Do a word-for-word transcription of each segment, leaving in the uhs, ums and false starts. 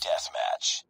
Deathmatch.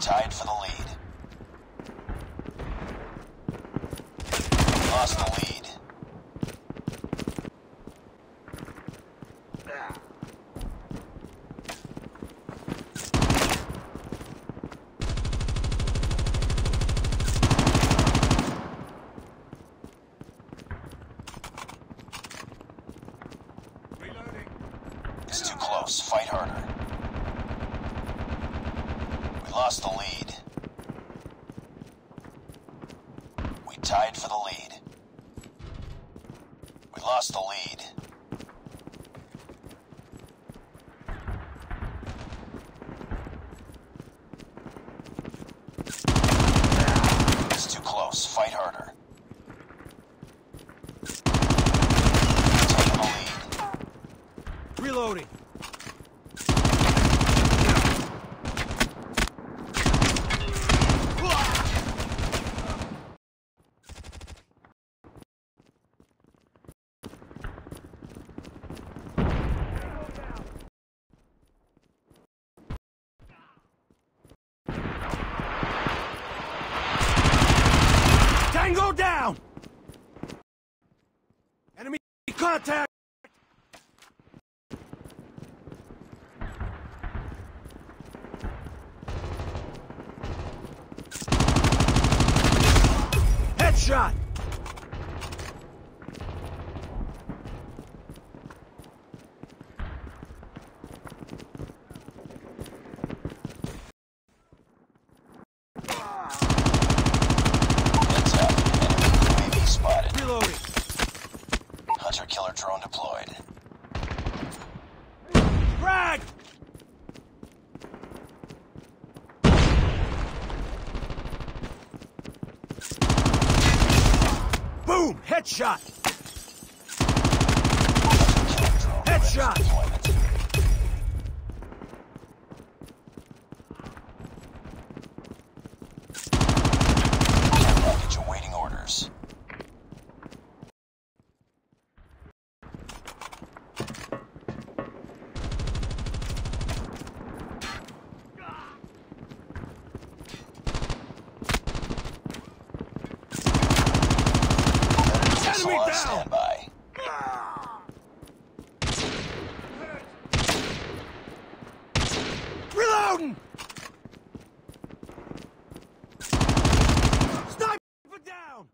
Tied for the lead. Lost the lead. Reloading. It's too close. Fight harder. Lost the lead. We tied for the lead. We lost the lead. It's too close. Fight harder. Taking the lead. Reloading. Go down! Enemy contact! Headshot! Hunter-killer drone deployed. Frag! Boom! Headshot! Headshot! Care package awaiting orders. Standby. Reloading. Sniper down.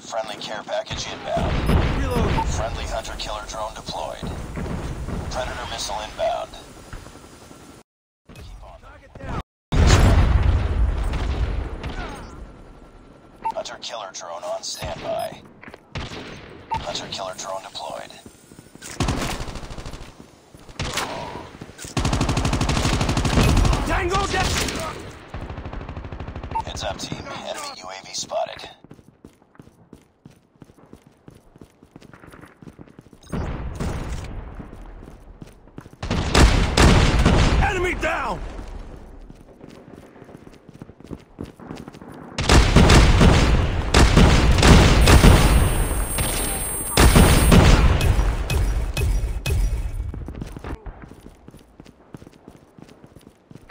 Friendly care package inbound. Reload. Friendly hunter-killer drone deployed. Predator missile inbound. Keep on. Knock it down. Hunter-killer drone on standby. Hunter-killer drone deployed. Tango down! Heads up, team. Enemy U A V spotted. Enemy down!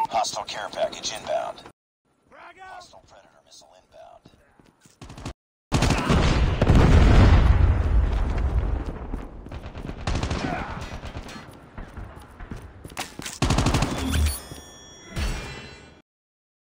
Hostile care package inbound.